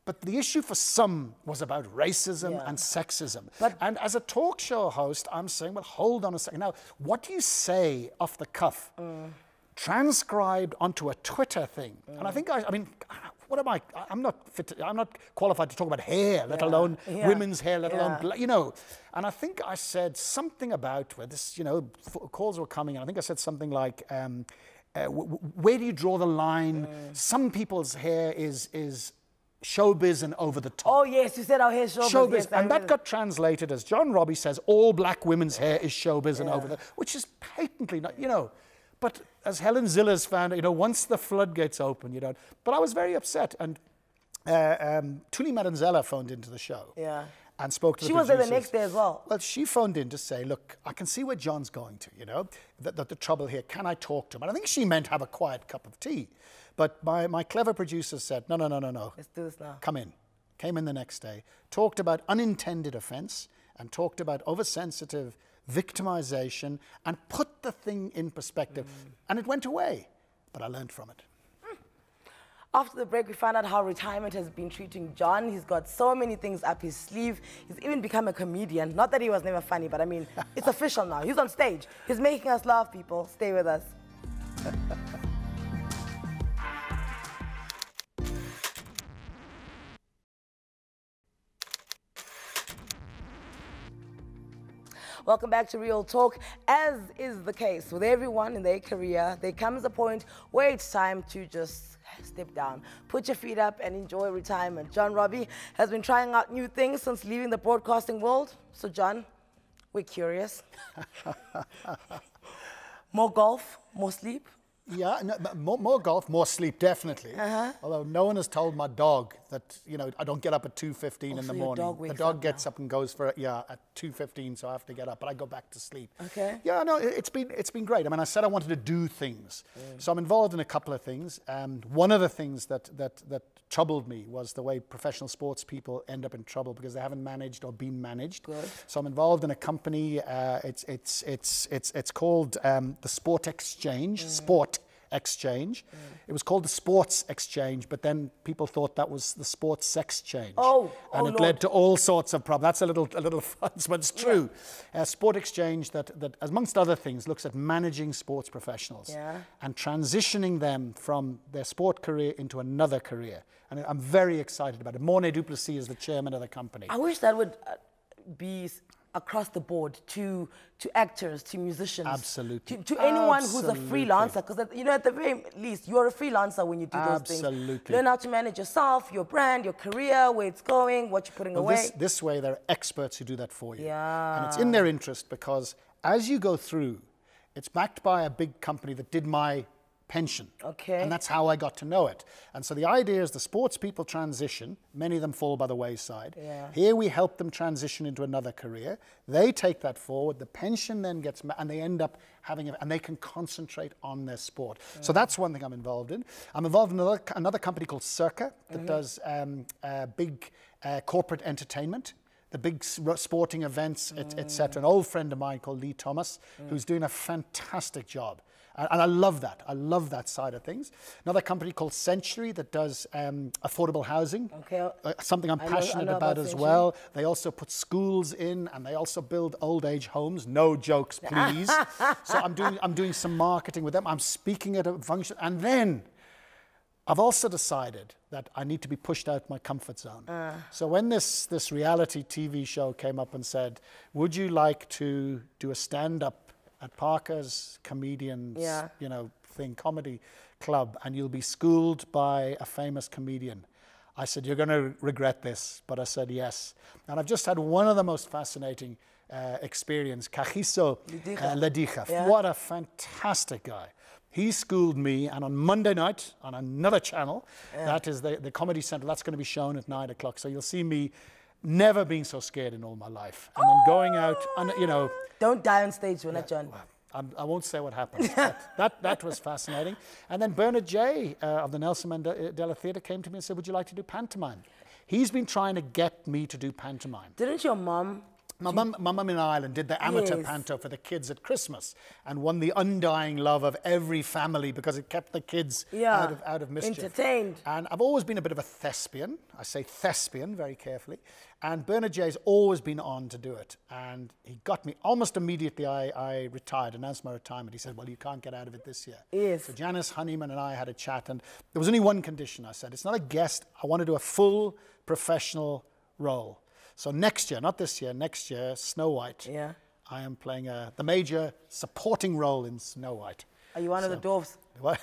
But the issue for some was about racism yeah. and sexism. But and as a talk show host, I'm saying, well, hold on a second. Now, what do you say off the cuff, mm. transcribed onto a Twitter thing? Mm. And I think, I, I mean, what am I? I'm not fit to, I'm not qualified to talk about hair, let yeah. alone yeah. women's hair, let yeah. alone, you know. And I think I said something about where this, you know, calls were coming, and I think I said something like, um, uh, w w where do you draw the line? Mm. Some people's hair is is. showbiz and over the top. Oh yes, you said our hair is showbiz. Showbiz, yes, and that got translated as John Robbie says all black women's hair is showbiz yeah. and over the, which is patently not, you know. But as Helen Ziller's found, you know, once the floodgates open, you don't. But I was very upset, and uh, um, Atuli Madanzela phoned into the show. Yeah. And spoke to the producers. She was there the next day as well. Well, she phoned in to say, look, I can see where John's going to, you know, the, the, the trouble here. Can I talk to him? And I think she meant have a quiet cup of tea. But my, my clever producer said, no, no, no, no, no. Let's do this now. Come in. Came in the next day, talked about unintended offense and talked about oversensitive victimization and put the thing in perspective. Mm. And it went away. But I learned from it. After the break, we find out how retirement has been treating John. He's got so many things up his sleeve. He's even become a comedian. Not that he was never funny, but I mean, it's official now. He's on stage. He's making us laugh, people. Stay with us. Welcome back to Real Talk. As is the case with everyone in their career, there comes a point where it's time to just step down, put your feet up and enjoy retirement. John Robbie has been trying out new things since leaving the broadcasting world. So John, we're curious. More golf, more sleep? Yeah, no, more, more golf, more sleep, definitely. Uh-huh. Although no one has told my dog that, you know, I don't get up at two fifteen oh, in so the morning. Dog the dog up gets now. up and goes for, yeah, at two fifteen, so I have to get up, but I go back to sleep. Okay. Yeah, no, it's been, it's been great. I mean, I said I wanted to do things. Mm. So I'm involved in a couple of things. And one of the things that, that, that troubled me was the way professional sports people end up in trouble because they haven't managed or been managed. Good. So I'm involved in a company. Uh, it's, it's, it's, it's, it's called um, the Sport Exchange. Mm. Sport Exchange. Mm. It was called the Sports Exchange, but then people thought that was the Sports Sex Change. Oh, and oh it Lord. led to all sorts of problems. That's a little, a little fun, but it's true. Yeah. Uh, Sport Exchange that, that, amongst other things, looks at managing sports professionals yeah. and transitioning them from their sport career into another career. And I'm very excited about it. Morne Duplessis is the chairman of the company. I wish that would be across the board, to to actors, to musicians, absolutely, to, to anyone absolutely. who's a freelancer, because you know at the very least you're a freelancer when you do absolutely. those things. Absolutely, learn how to manage yourself, your brand, your career, where it's going, what you're putting well, away. This, this way, there are experts who do that for you, yeah, and it's in their interest because as you go through, it's backed by a big company that did my pension, okay, and that's how I got to know it. And so the idea is the sports people transition, many of them fall by the wayside. Yeah. Here we help them transition into another career. They take that forward, the pension then gets, and they end up having, a, and they can concentrate on their sport. Mm. So that's one thing I'm involved in. I'm involved in another, another company called Circa that mm-hmm. does um, uh, big uh, corporate entertainment. The big sporting events, et cetera. Mm. An old friend of mine called Lee Thomas, mm. who's doing a fantastic job. And, and I love that. I love that side of things. Another company called Century that does um, affordable housing, okay. uh, something I'm I passionate know, know about, about as well. They also put schools in and they also build old age homes. No jokes, please. So I'm doing, I'm doing some marketing with them. I'm speaking at a function. And then I've also decided that I need to be pushed out my comfort zone. Uh. So when this, this reality T V show came up and said, would you like to do a stand-up at Parker's Comedians, yeah. you know, thing, comedy club, and you'll be schooled by a famous comedian. I said, you're going to regret this, but I said yes. And I've just had one of the most fascinating uh, experience, Kagiso Ledija. Yeah. What a fantastic guy. He schooled me, and on Monday night, on another channel, yeah. that is the, the Comedy Central, that's going to be shown at nine o'clock. So you'll see me never being so scared in all my life. And oh. then going out, and you know... Don't die on stage, will yeah, it, John? Well, I'm, I won't say what happened. that, that was fascinating. And then Bernard J uh, of the Nelson Mandela Theatre came to me and said, would you like to do pantomime? He's been trying to get me to do pantomime. Didn't your mom... My mum, my mum in Ireland did the amateur yes. panto for the kids at Christmas and won the undying love of every family because it kept the kids yeah. out, of, out of mischief. Entertained. And I've always been a bit of a thespian. I say thespian very carefully. And Bernard J's always been on to do it. And he got me. Almost immediately I, I retired, announced my retirement. He said, well, you can't get out of it this year. Yes. So Janice Honeyman and I had a chat. And there was only one condition, I said. It's not a guest. I want to do a full professional role. So next year, not this year, next year, Snow White. Yeah. I am playing a, the major supporting role in Snow White. Are you one so, of the dwarves? What?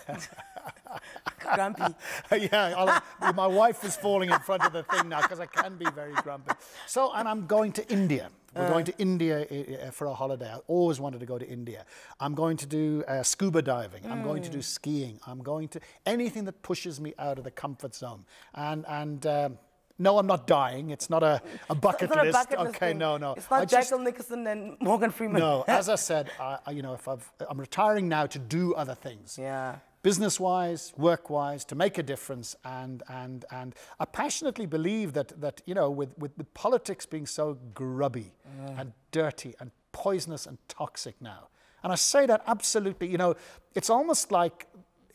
Grumpy. Yeah, I'll, my wife is falling in front of the thing now because I can be very grumpy. So, and I'm going to India. We're uh, going to India for a holiday. I always wanted to go to India. I'm going to do uh, scuba diving. Mm. I'm going to do skiing. I'm going to anything that pushes me out of the comfort zone. And, and... Um, no, I'm not dying. It's not a, a bucket it's not list. A bucket okay, thing. no, no. It's not Jackal Nicholson and Morgan Freeman. No, as I said, I, you know, if I've, I'm retiring now to do other things. Yeah. Business-wise, work-wise, to make a difference, and and and I passionately believe that that you know, with with, with politics being so grubby mm. and dirty and poisonous and toxic now, and I say that absolutely, you know, it's almost like.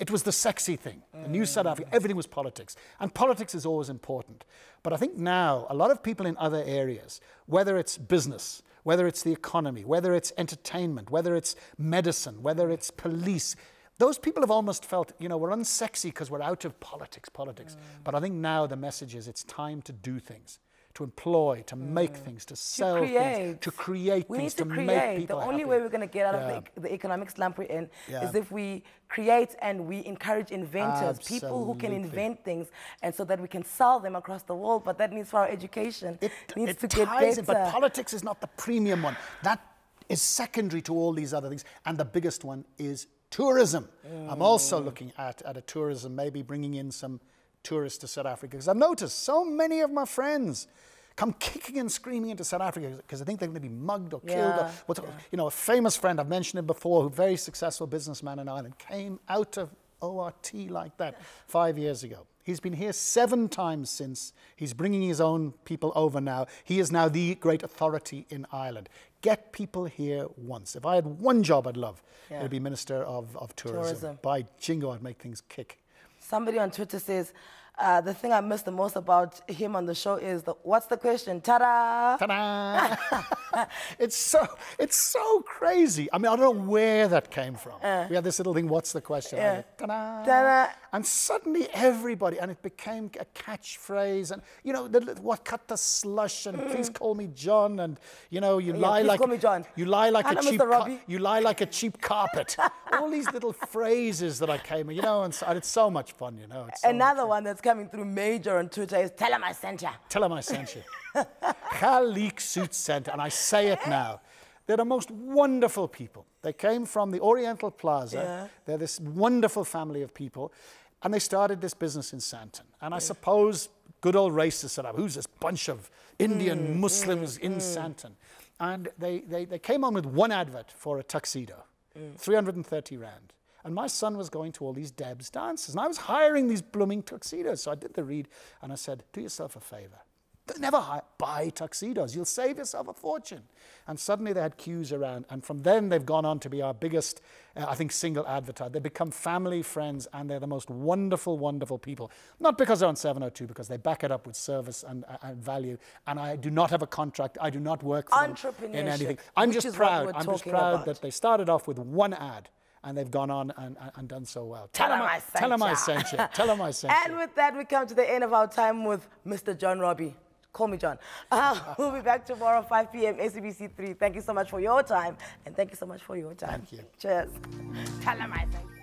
It was the sexy thing. The new South Africa, everything was politics. And politics is always important. But I think now, a lot of people in other areas, whether it's business, whether it's the economy, whether it's entertainment, whether it's medicine, whether it's police, those people have almost felt, you know, we're unsexy because we're out of politics, politics. Mm. But I think now the message is it's time to do things. To employ, to mm. make things, to sell to things, to create we things, need to, to create. make people happy. The only happy. way we're going to get out yeah. of the, the economic slump we're in yeah. is if we create and we encourage inventors, Absolutely. people who can invent things, and so that we can sell them across the world. But that means for our education, it needs it to ties get better. In, but politics is not the premium one. That is secondary to all these other things. And the biggest one is tourism. Mm. I'm also looking at, at a tourism, maybe bringing in some tourists to South Africa, because I've noticed so many of my friends come kicking and screaming into South Africa because they think they're going to be mugged or killed. Yeah, or what's, yeah. You know, a famous friend, I've mentioned him before, a very successful businessman in Ireland, came out of O R T like that five years ago. He's been here seven times since. He's bringing his own people over now. He is now the great authority in Ireland. Get people here once. If I had one job I'd love, yeah. it would be Minister of, of Tourism. Tourism. By jingo, I'd make things kick. Somebody on Twitter says, uh, the thing I miss the most about him on the show is, the, what's the question? Ta-da! Ta-da! It's, so, it's so crazy. I mean, I don't know where that came from. Uh, we had this little thing, what's the question? Yeah. Ta-da! Ta-da! And suddenly everybody, and it became a catchphrase, and, you know, the, what, cut the slush, and mm. please call me John, and, you know, you yeah, lie like... call me John. You lie like Hello, a cheap... Robbie. You lie like a cheap carpet. All these little phrases that I came, you know, and, so, and it's so much fun, you know. It's so Another one that's coming through major on Twitter is, tell him I sent you. Tell him I sent you. Khalik Suit Center, and I say it now. They're the most wonderful people. They came from the Oriental Plaza. Yeah. They're this wonderful family of people. And they started this business in Sandton. And yeah. I suppose good old racists said, who's this bunch of Indian mm, Muslims mm, in mm. Sandton? And they, they, they came on with one advert for a tuxedo, mm. three hundred and thirty rand. And my son was going to all these Debs dances. And I was hiring these blooming tuxedos. So I did the read and I said, do yourself a favor. Never hire, buy tuxedos. You'll save yourself a fortune. And suddenly they had queues around. And from then they've gone on to be our biggest, uh, I think, single advertiser. They've become family, friends, and they're the most wonderful, wonderful people. Not because they're on seven oh two, because they back it up with service and, uh, and value. And I do not have a contract. I do not work for them in anything. I'm just proud. I'm just proud about. that they started off with one ad. And they've gone on and, and done so well. Tell, tell, him, I, tell him I sent you. Tell him I sent you. And with that, we come to the end of our time with Mister John Robbie. Call me John. Uh, we'll be back tomorrow, five p m, S A B C three. Thank you so much for your time. And thank you so much for your time. Thank you. Cheers. Tell him I thank you. you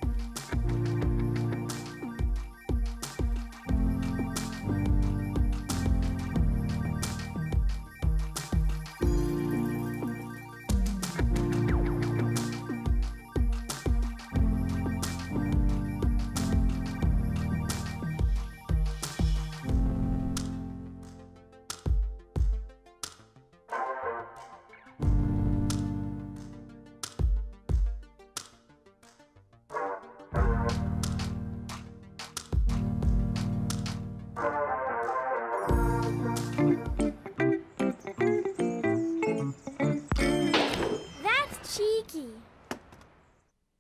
cheeky.